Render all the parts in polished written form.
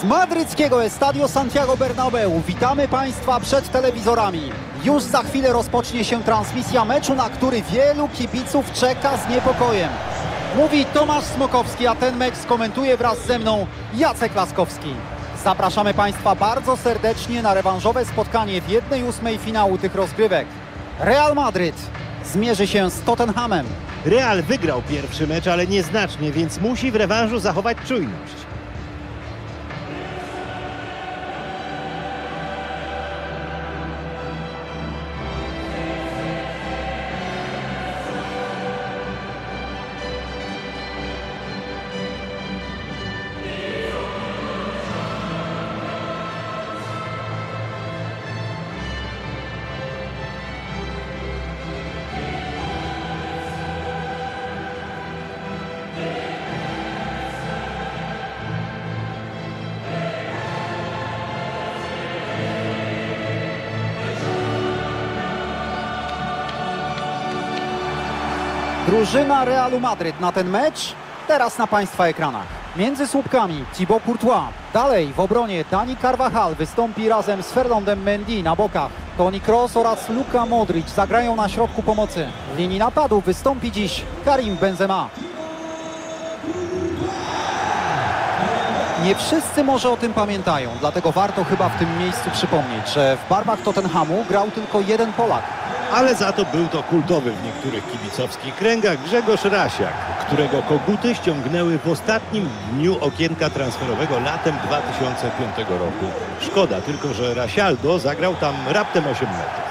Z madryckiego Estadio Santiago Bernabeu witamy Państwa przed telewizorami. Już za chwilę rozpocznie się transmisja meczu, na który wielu kibiców czeka z niepokojem. Mówi Tomasz Smokowski, a ten mecz skomentuje wraz ze mną Jacek Laskowski. Zapraszamy Państwa bardzo serdecznie na rewanżowe spotkanie w 1/8 finału tych rozgrywek. Real Madryt zmierzy się z Tottenhamem. Real wygrał pierwszy mecz, ale nieznacznie, więc musi w rewanżu zachować czujność. Drużyna Realu Madryt na ten mecz, teraz na Państwa ekranach. Między słupkami Thibaut Courtois, dalej w obronie Dani Carvajal wystąpi razem z Ferlondem Mendy na bokach. Toni Kroos oraz Luka Modric zagrają na środku pomocy. W linii napadu wystąpi dziś Karim Benzema. Nie wszyscy może o tym pamiętają, dlatego warto chyba w tym miejscu przypomnieć, że w barwach Tottenhamu grał tylko jeden Polak. Ale za to był to kultowy w niektórych kibicowskich kręgach Grzegorz Rasiak, którego koguty ściągnęły w ostatnim dniu okienka transferowego latem 2005 roku. Szkoda tylko, że Rasialdo zagrał tam raptem 8 metrów.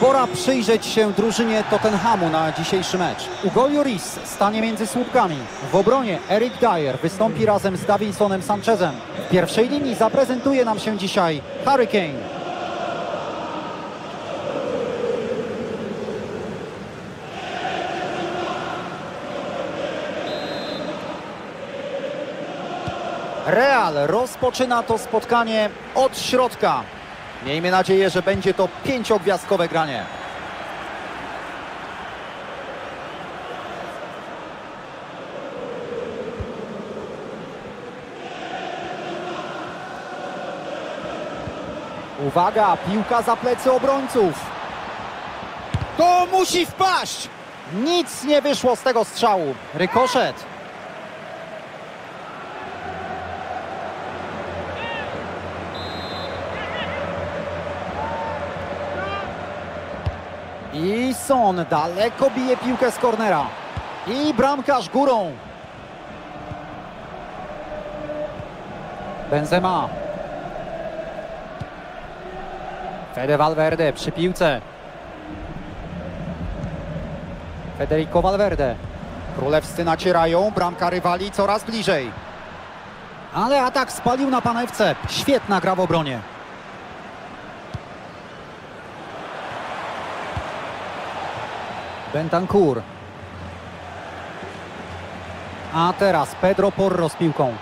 Pora przyjrzeć się drużynie Tottenhamu na dzisiejszy mecz. Hugo Lloris stanie między słupkami. W obronie Eric Dyer wystąpi razem z Davidsonem Sanchezem. W pierwszej linii zaprezentuje nam się dzisiaj Harry Kane. Real rozpoczyna to spotkanie od środka. Miejmy nadzieję, że będzie to 5-gwiazdkowe granie. Uwaga, piłka za plecy obrońców. To musi wpaść! Nic nie wyszło z tego strzału. Rykoszet. I Son daleko bije piłkę z kornera. I bramkarz górą. Benzema. Fede Valverde przy piłce. Federico Valverde. Królewscy nacierają, bramka rywali coraz bliżej. Ale atak spalił na panewce. Świetna gra w obronie. Bentancur. A teraz Pedro Porro z piłką.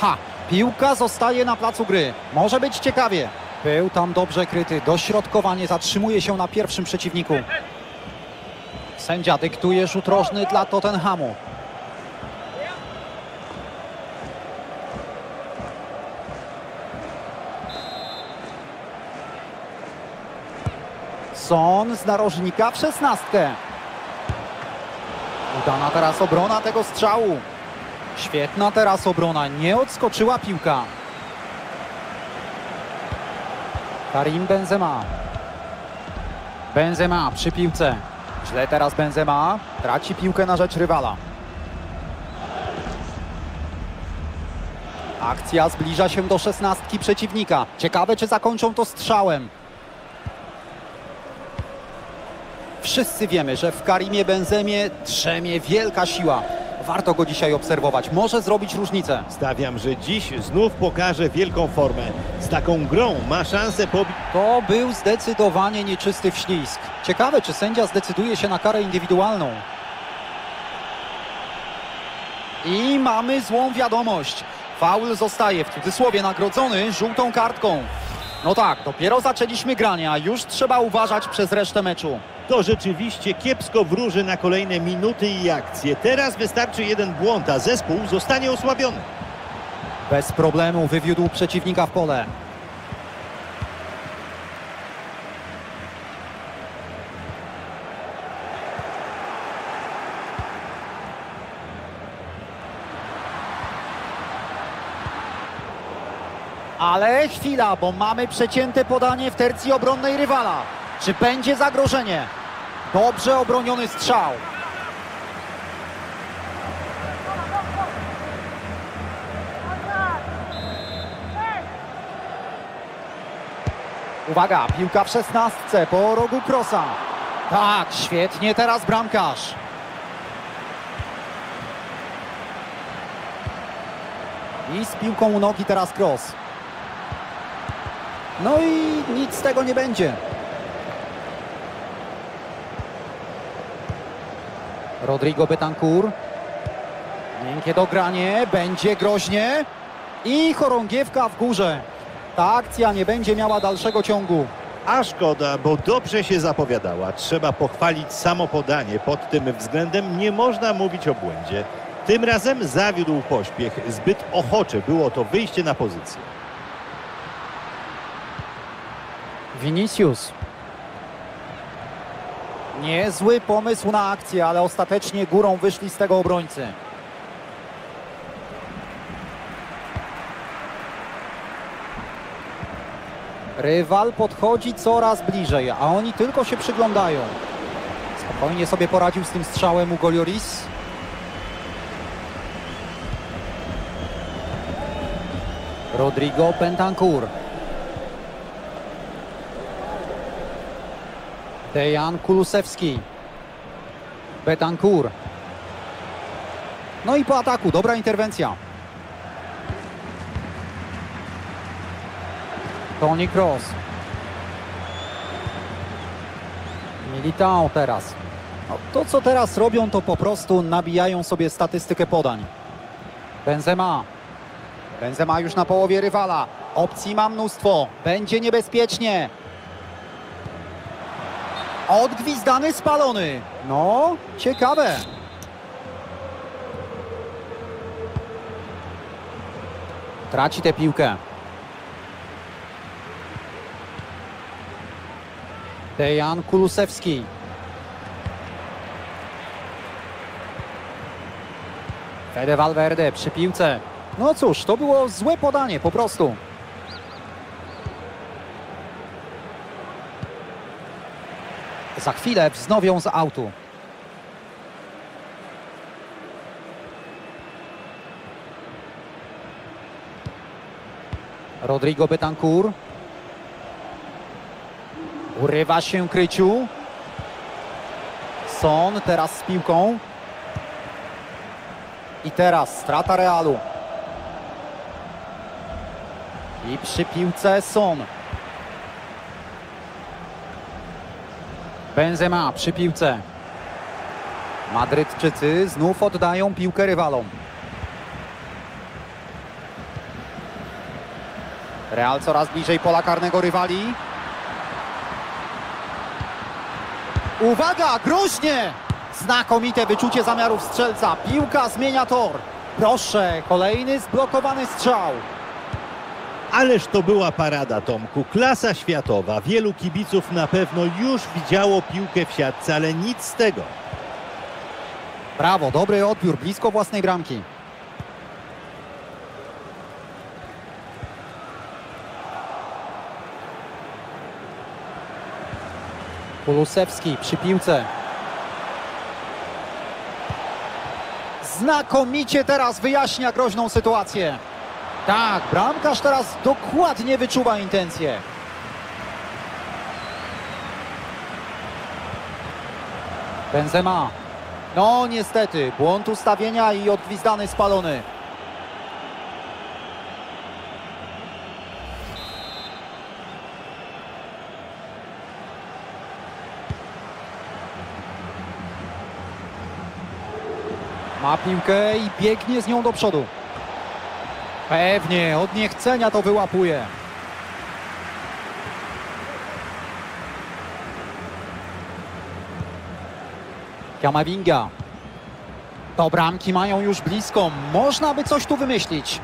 Ha! Piłka zostaje na placu gry. Może być ciekawie. Był tam dobrze kryty. Dośrodkowanie zatrzymuje się na pierwszym przeciwniku. Sędzia dyktuje rzut rożny dla Tottenhamu. Son z narożnika w 16. Udana teraz obrona tego strzału. Świetna teraz obrona, nie odskoczyła piłka. Karim Benzema. Benzema przy piłce. Źle teraz Benzema, traci piłkę na rzecz rywala. Akcja zbliża się do 16 przeciwnika. Ciekawe, czy zakończą to strzałem. Wszyscy wiemy, że w Karimie Benzemie drzemie wielka siła. Warto go dzisiaj obserwować. Może zrobić różnicę. Stawiam, że dziś znów pokaże wielką formę. Z taką grą ma szansę pobić. To był zdecydowanie nieczysty wślizg. Ciekawe, czy sędzia zdecyduje się na karę indywidualną. I mamy złą wiadomość. Faul zostaje w cudzysłowie nagrodzony żółtą kartką. No tak, dopiero zaczęliśmy granie, a już trzeba uważać przez resztę meczu. To rzeczywiście kiepsko wróży na kolejne minuty i akcje. Teraz wystarczy jeden błąd, a zespół zostanie osłabiony. Bez problemu wywiódł przeciwnika w pole. Ale chwila, bo mamy przecięte podanie w tercji obronnej rywala. Czy będzie zagrożenie? Dobrze obroniony strzał. Uwaga, piłka w 16 po rogu Krosa. Tak, świetnie teraz bramkarz. I z piłką u nogi teraz Kroos. No i nic z tego nie będzie. Rodrigo Bentancur. Miękkie dogranie, będzie groźnie. I chorągiewka w górze. Ta akcja nie będzie miała dalszego ciągu. A szkoda, bo dobrze się zapowiadała. Trzeba pochwalić samo podanie. Pod tym względem nie można mówić o błędzie. Tym razem zawiódł pośpiech. Zbyt ochocze było to wyjście na pozycję. Vinicius. Niezły pomysł na akcję, ale ostatecznie górą wyszli z tego obrońcy. Rywal podchodzi coraz bliżej, a oni tylko się przyglądają. Spokojnie sobie poradził z tym strzałem Hugo Lloris. Rodrigo Bentancur. Dejan Kulusevski. Bentancur. No i po ataku, dobra interwencja. Toni Kroos. Militão teraz. No, to co teraz robią, to po prostu nabijają sobie statystykę podań. Benzema. Benzema już na połowie rywala. Opcji ma mnóstwo. Będzie niebezpiecznie. Odgwizdany, spalony. No, ciekawe. Traci tę piłkę. Dejan Kulusevski. Fede Valverde przy piłce. No cóż, to było złe podanie po prostu. Za chwilę wznowią z autu. Rodrigo Bentancur. Urywa się kryciu. Son teraz z piłką. I teraz strata Realu. I przy piłce Son. Benzema przy piłce. Madrytczycy znów oddają piłkę rywalom. Real coraz bliżej pola karnego rywali. Uwaga, groźnie! Znakomite wyczucie zamiarów strzelca. Piłka zmienia tor. Proszę, kolejny zblokowany strzał. Ależ to była parada, Tomku. Klasa światowa. Wielu kibiców na pewno już widziało piłkę w siatce, ale nic z tego. Brawo, dobry odbiór, blisko własnej bramki. Kulusevski przy piłce. Znakomicie teraz wyjaśnia groźną sytuację. Tak, bramkarz teraz dokładnie wyczuwa intencje. Benzema. No niestety, błąd ustawienia i odgwizdany, spalony. Ma piłkę i biegnie z nią do przodu. Pewnie, od niechcenia to wyłapuje. Camavinga. To bramki mają już blisko. Można by coś tu wymyślić.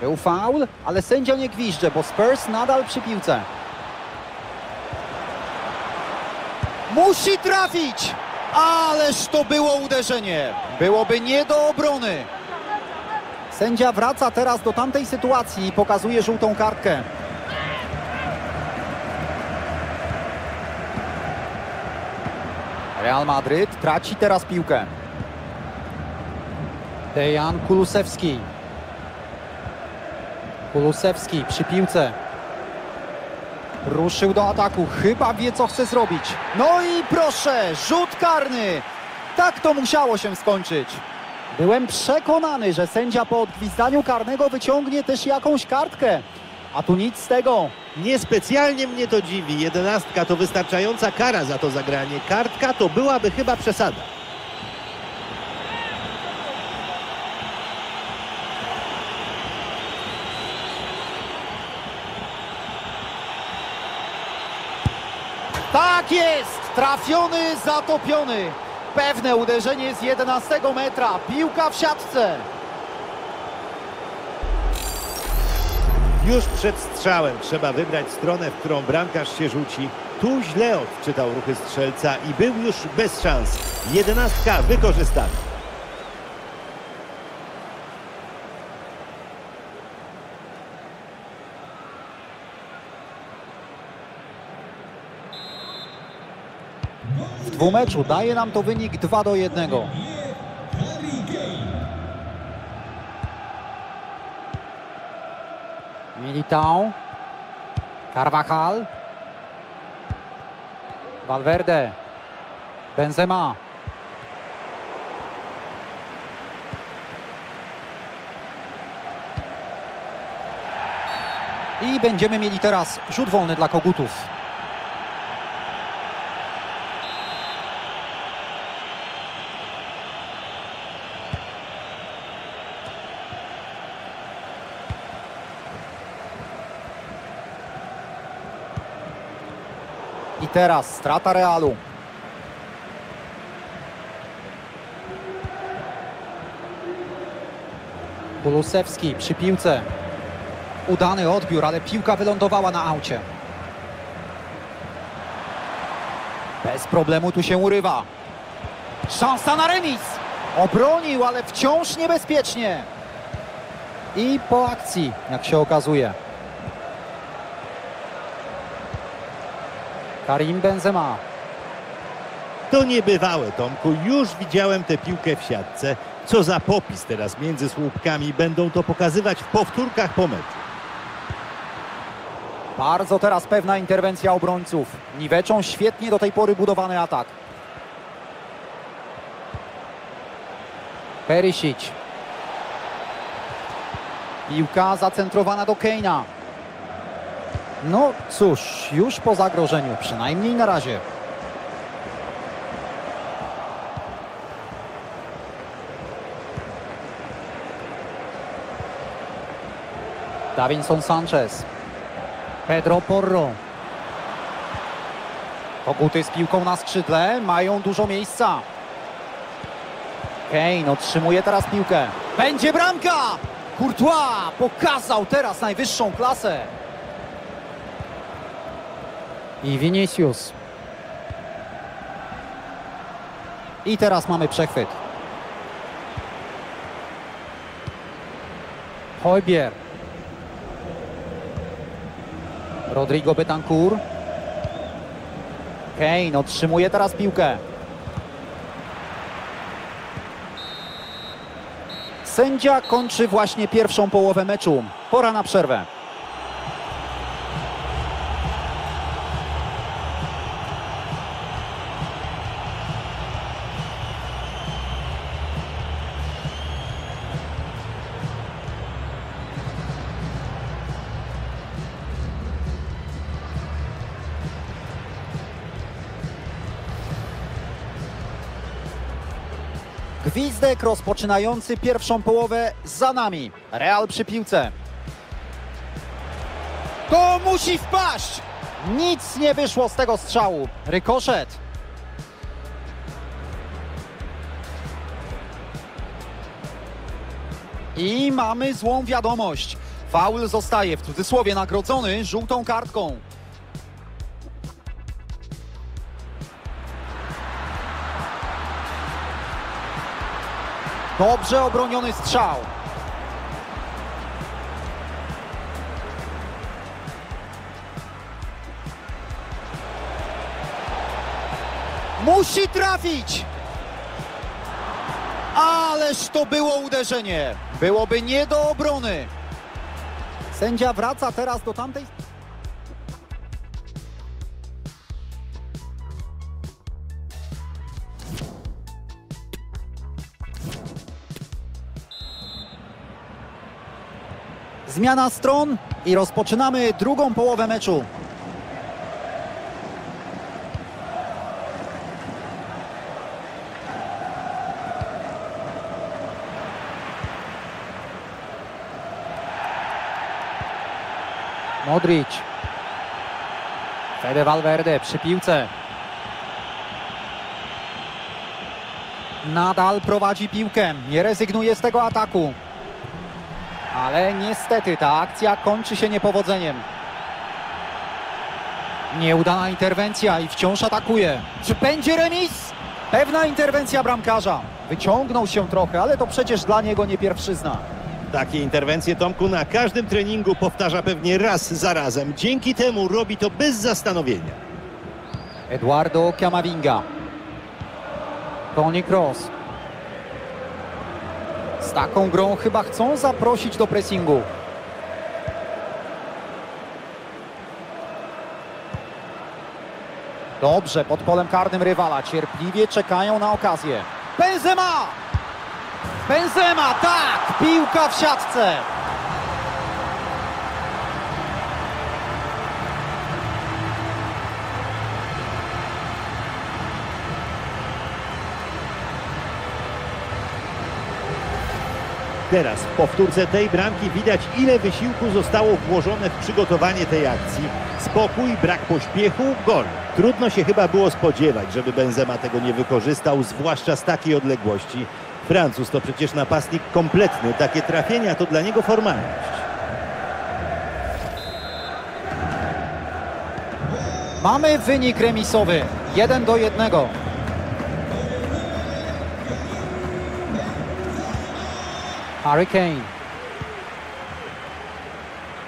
Był faul, ale sędzia nie gwizdże, bo Spurs nadal przy piłce. Musi trafić! Ależ to było uderzenie! Byłoby nie do obrony. Sędzia wraca teraz do tamtej sytuacji i pokazuje żółtą kartkę. Real Madryt traci teraz piłkę. Dejan Kulusevski. Kulusevski przy piłce. Ruszył do ataku. Chyba wie, co chce zrobić. No i proszę, rzut karny. Tak to musiało się skończyć. Byłem przekonany, że sędzia po odgwizdaniu karnego wyciągnie też jakąś kartkę. A tu nic z tego. Niespecjalnie mnie to dziwi. 11 to wystarczająca kara za to zagranie. Kartka to byłaby chyba przesada. Tak jest! Trafiony, zatopiony. Pewne uderzenie z 11 metra. Piłka w siatce. Już przed strzałem trzeba wybrać stronę, w którą bramkarz się rzuci. Tu źle odczytał ruchy strzelca i był już bez szans. 11 wykorzystana. W dwumeczu daje nam to wynik 2-1. Militão, Carvajal, Valverde, Benzema. I będziemy mieli teraz rzut wolny dla Kogutów. I teraz strata Realu. Kulusevski przy piłce. Udany odbiór, ale piłka wylądowała na aucie. Bez problemu tu się urywa. Szansa na remis. Obronił, ale wciąż niebezpiecznie. I po akcji, jak się okazuje. Karim Benzema. To niebywałe, Tomku. Już widziałem tę piłkę w siatce. Co za popis teraz między słupkami. Będą to pokazywać w powtórkach po meczu. Bardzo teraz pewna interwencja obrońców. Niweczą świetnie do tej pory budowany atak. Perišić. Piłka zacentrowana do Kane'a. No cóż, już po zagrożeniu, przynajmniej na razie. Davidson Sanchez. Pedro Porro. Koguty z piłką na skrzydle, mają dużo miejsca. Kane otrzymuje teraz piłkę. Będzie bramka! Courtois pokazał teraz najwyższą klasę. I Vinicius. I teraz mamy przechwyt. Højbjerg. Rodrigo Bentancur. Kane otrzymuje teraz piłkę. Sędzia kończy właśnie pierwszą połowę meczu. Pora na przerwę. Gwizdek rozpoczynający pierwszą połowę za nami. Real przy piłce. To musi wpaść! Nic nie wyszło z tego strzału. Rykoszet. I mamy złą wiadomość. Faul zostaje w cudzysłowie nagrodzony żółtą kartką. Dobrze obroniony strzał. Musi trafić! Ależ to było uderzenie. Byłoby nie do obrony. Sędzia wraca teraz do tamtej... Zmiana stron i rozpoczynamy drugą połowę meczu. Modric. Fede Valverde przy piłce. Nadal prowadzi piłkę, nie rezygnuje z tego ataku. Ale niestety ta akcja kończy się niepowodzeniem. Nieudana interwencja i wciąż atakuje. Czy będzie remis? Pewna interwencja bramkarza. Wyciągnął się trochę, ale to przecież dla niego nie pierwszyzna. Takie interwencje Tomku na każdym treningu powtarza pewnie raz za razem. Dzięki temu robi to bez zastanowienia. Eduardo Camavinga. Toni Kroos. Z taką grą chyba chcą zaprosić do pressingu. Dobrze, pod polem karnym rywala. Cierpliwie czekają na okazję. Benzema! Benzema, tak! Piłka w siatce! Teraz w powtórce tej bramki widać, ile wysiłku zostało włożone w przygotowanie tej akcji. Spokój, brak pośpiechu, gol. Trudno się chyba było spodziewać, żeby Benzema tego nie wykorzystał, zwłaszcza z takiej odległości. Francuz to przecież napastnik kompletny, takie trafienia to dla niego formalność. Mamy wynik remisowy, 1-1. Harry Kane.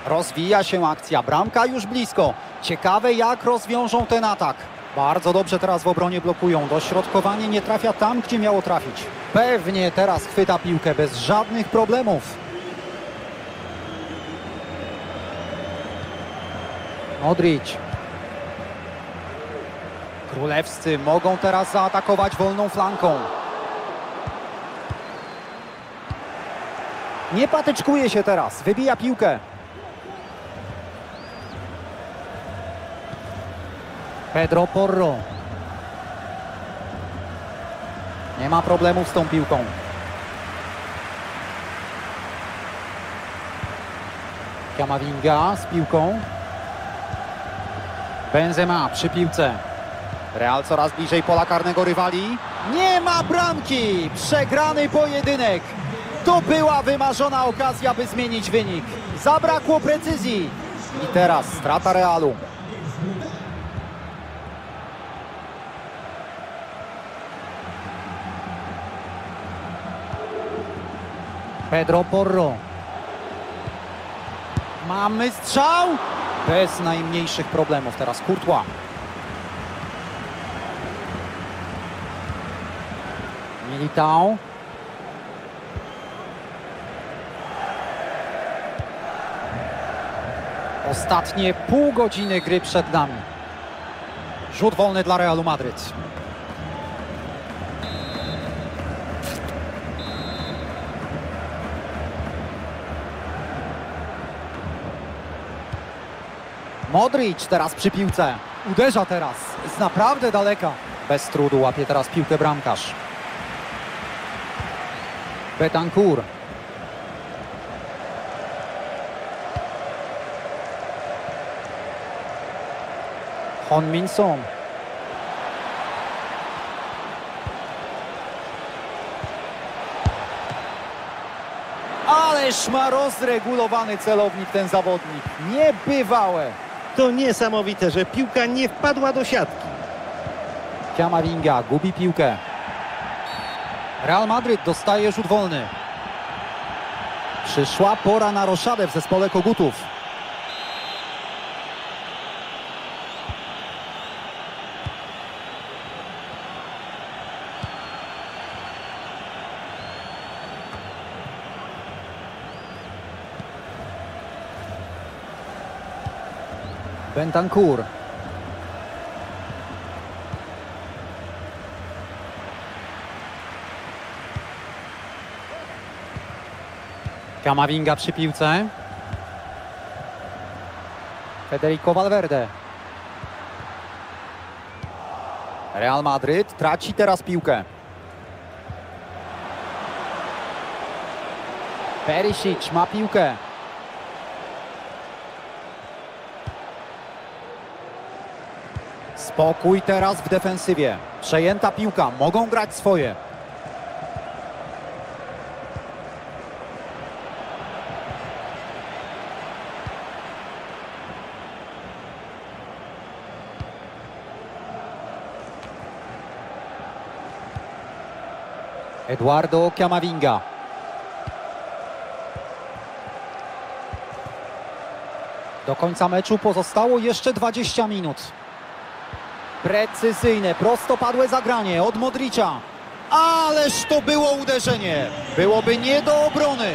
Rozwija się akcja, bramka już blisko. Ciekawe, jak rozwiążą ten atak. Bardzo dobrze teraz w obronie blokują. Dośrodkowanie nie trafia tam, gdzie miało trafić. Pewnie teraz chwyta piłkę bez żadnych problemów. Modric. Królewscy mogą teraz zaatakować wolną flanką. Nie patyczkuje się teraz, wybija piłkę. Pedro Porro. Nie ma problemów z tą piłką. Camavinga z piłką. Benzema przy piłce. Real coraz bliżej pola karnego rywali. Nie ma bramki! Przegrany pojedynek. To była wymarzona okazja, by zmienić wynik. Zabrakło precyzji. I teraz strata Realu. Pedro Porro. Mamy strzał! Bez najmniejszych problemów teraz Courtois. Militão. Ostatnie pół godziny gry przed nami. Rzut wolny dla Realu Madryt. Modric teraz przy piłce. Uderza teraz z naprawdę daleka. Bez trudu łapie teraz piłkę bramkarz. Bentancur. Heung-min. Ależ ma rozregulowany celownik ten zawodnik. Niebywałe. To niesamowite, że piłka nie wpadła do siatki. Camavinga gubi piłkę. Real Madryt dostaje rzut wolny. Przyszła pora na roszadę w zespole Kogutów. Bentancur. Camavinga przy piłce. Federico Valverde. Real Madryt traci teraz piłkę. Perišić ma piłkę. Spokój teraz w defensywie. Przejęta piłka. Mogą grać swoje. Eduardo Camavinga. Do końca meczu pozostało jeszcze 20 minut. Precyzyjne, prostopadłe zagranie od Modricza. Ależ to było uderzenie. Byłoby nie do obrony.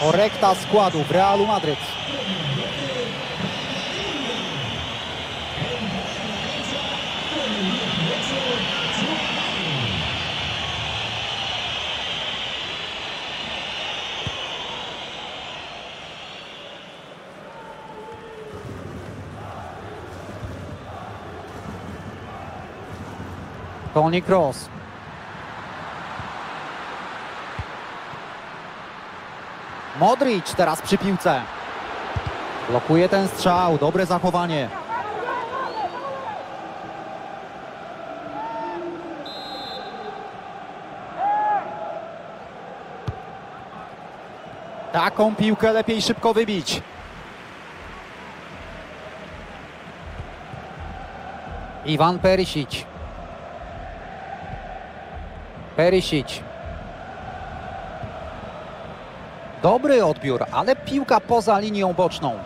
Korekta składu w Realu Madryt. Toni Kroos. Modrić teraz przy piłce. Blokuje ten strzał. Dobre zachowanie. Taką piłkę lepiej szybko wybić. Ivan Perišić. Perišić. Dobry odbiór, ale piłka poza linią boczną.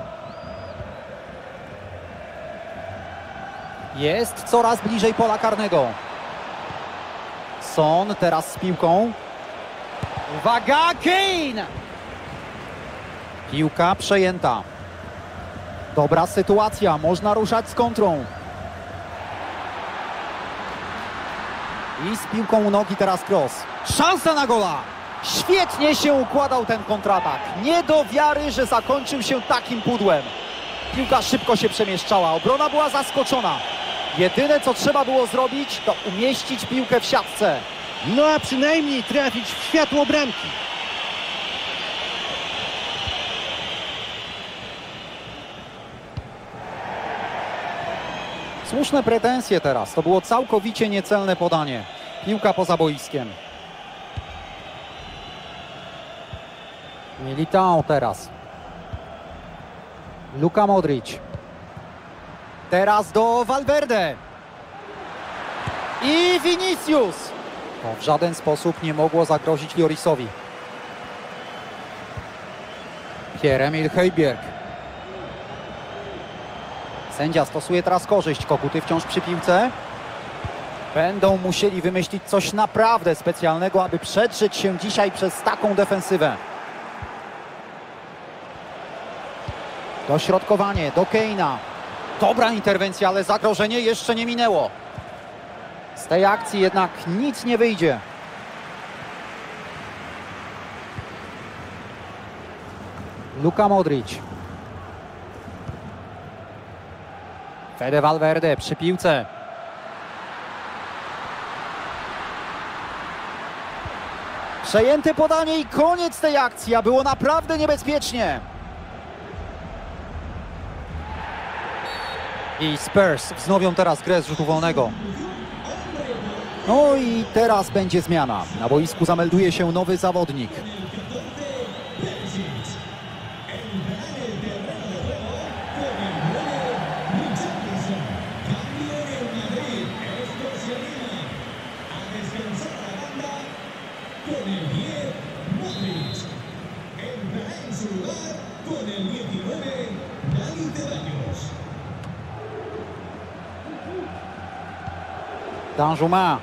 Jest coraz bliżej pola karnego. Son teraz z piłką. Uwaga, Kane! Piłka przejęta. Dobra sytuacja, można ruszać z kontrą. I z piłką u nogi teraz Kroos. Szansa na gola! Świetnie się układał ten kontratak. Nie do wiary, że zakończył się takim pudłem. Piłka szybko się przemieszczała. Obrona była zaskoczona. Jedyne, co trzeba było zrobić, to umieścić piłkę w siatce. No a przynajmniej trafić w światło bramki. Słuszne pretensje teraz. To było całkowicie niecelne podanie. Piłka poza boiskiem. Militão teraz. Luka Modrić. Teraz do Valverde. I Vinicius. To w żaden sposób nie mogło zagrozić Llorisowi. Pierre-Emile Højbjerg. Sędzia stosuje teraz korzyść. Koguty wciąż przy piłce. Będą musieli wymyślić coś naprawdę specjalnego, aby przedrzeć się dzisiaj przez taką defensywę. Dośrodkowanie do Kane'a. Dobra interwencja, ale zagrożenie jeszcze nie minęło. Z tej akcji jednak nic nie wyjdzie. Luka Modrić. Fede Valverde przy piłce. Przejęte podanie i koniec tej akcji, a było naprawdę niebezpiecznie. I Spurs wznowią teraz grę z rzutu wolnego. No i teraz będzie zmiana. Na boisku zamelduje się nowy zawodnik. Danjuma.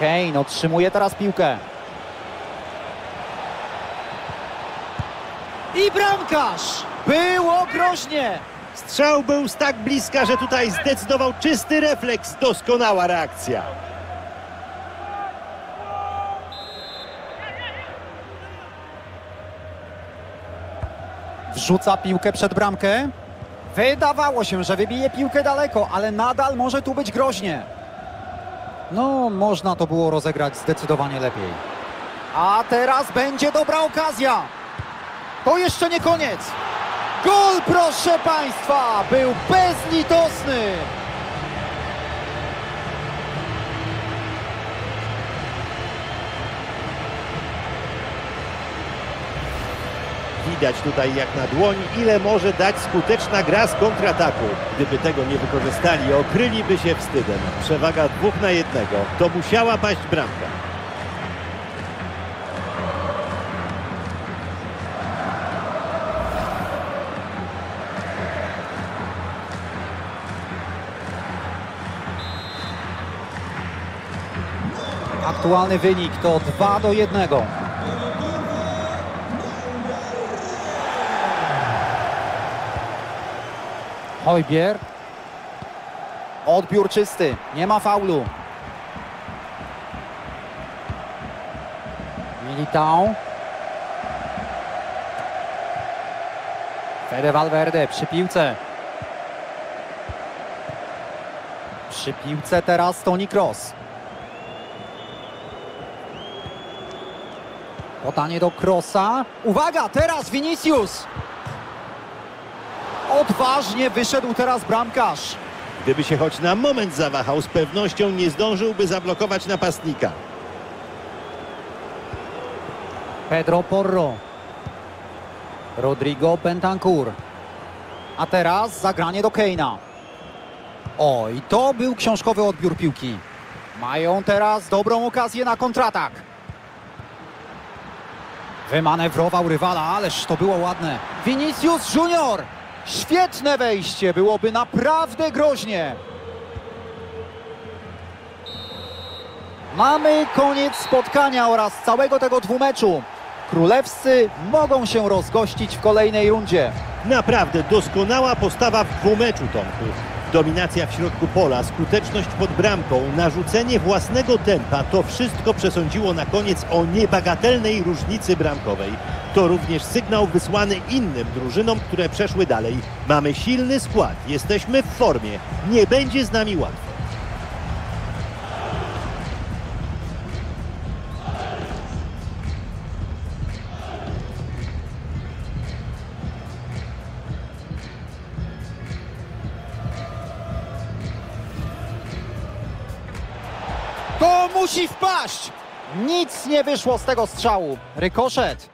Kane otrzymuje teraz piłkę. I bramkarz! Było groźnie! Strzał był z tak bliska, że tutaj zdecydował czysty refleks. Doskonała reakcja. Wrzuca piłkę przed bramkę. Wydawało się, że wybije piłkę daleko, ale nadal może tu być groźnie. No, można to było rozegrać zdecydowanie lepiej. A teraz będzie dobra okazja. To jeszcze nie koniec. Gol, proszę Państwa, był bezlitosny. Widać tutaj jak na dłoni, ile może dać skuteczna gra z kontrataku. Gdyby tego nie wykorzystali, okryliby się wstydem. Przewaga 2 na 1. To musiała paść bramka. Aktualny wynik to 2-1. Højbjerg. Odbiór czysty. Nie ma faulu. Militão. Fede Valverde przy piłce. Przy piłce teraz Toni Kroos. Podanie do Krosa. Uwaga, teraz Vinicius. Odważnie wyszedł teraz bramkarz. Gdyby się choć na moment zawahał, z pewnością nie zdążyłby zablokować napastnika. Pedro Porro. Rodrigo Bentancur. A teraz zagranie do Kane'a. O, i to był książkowy odbiór piłki. Mają teraz dobrą okazję na kontratak. Wymanewrował rywala, ależ to było ładne. Vinicius Junior. Świetne wejście, byłoby naprawdę groźnie. Mamy koniec spotkania oraz całego tego dwumeczu. Królewscy mogą się rozgościć w kolejnej rundzie. Naprawdę doskonała postawa w dwumeczu, Tomku. Dominacja w środku pola, skuteczność pod bramką, narzucenie własnego tempa, to wszystko przesądziło na koniec o niebagatelnej różnicy bramkowej. To również sygnał wysłany innym drużynom, które przeszły dalej. Mamy silny skład, jesteśmy w formie, nie będzie z nami łatwo. To musi wpaść! Nic nie wyszło z tego strzału. Rykoszet.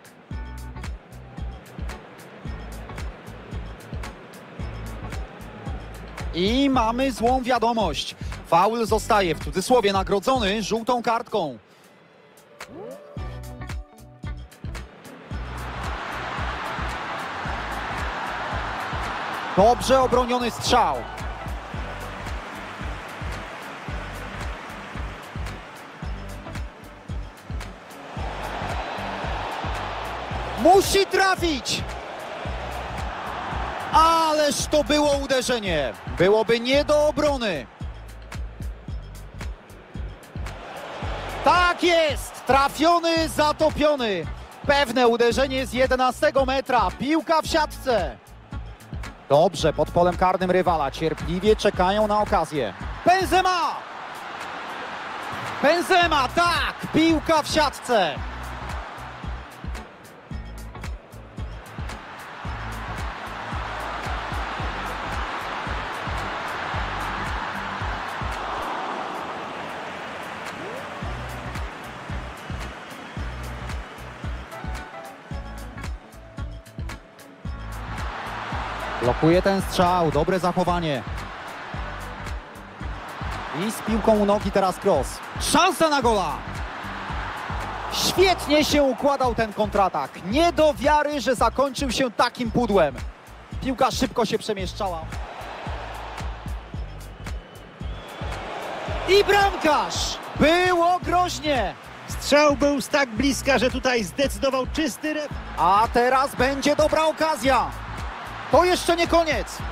I mamy złą wiadomość. Faul zostaje w cudzysłowie nagrodzony żółtą kartką. Dobrze obroniony strzał. Musi trafić! Ależ to było uderzenie. Byłoby nie do obrony. Tak jest! Trafiony, zatopiony. Pewne uderzenie z 11 metra. Piłka w siatce. Dobrze, pod polem karnym rywala. Cierpliwie czekają na okazję. Benzema! Benzema, tak! Piłka w siatce. Blokuje ten strzał, dobre zachowanie. I z piłką u nogi teraz Kroos. Szansa na gola! Świetnie się układał ten kontratak. Nie do wiary, że zakończył się takim pudłem. Piłka szybko się przemieszczała. I bramkarz! Było groźnie! Strzał był z tak bliska, że tutaj zdecydował czysty rep. A teraz będzie dobra okazja. To jeszcze nie koniec.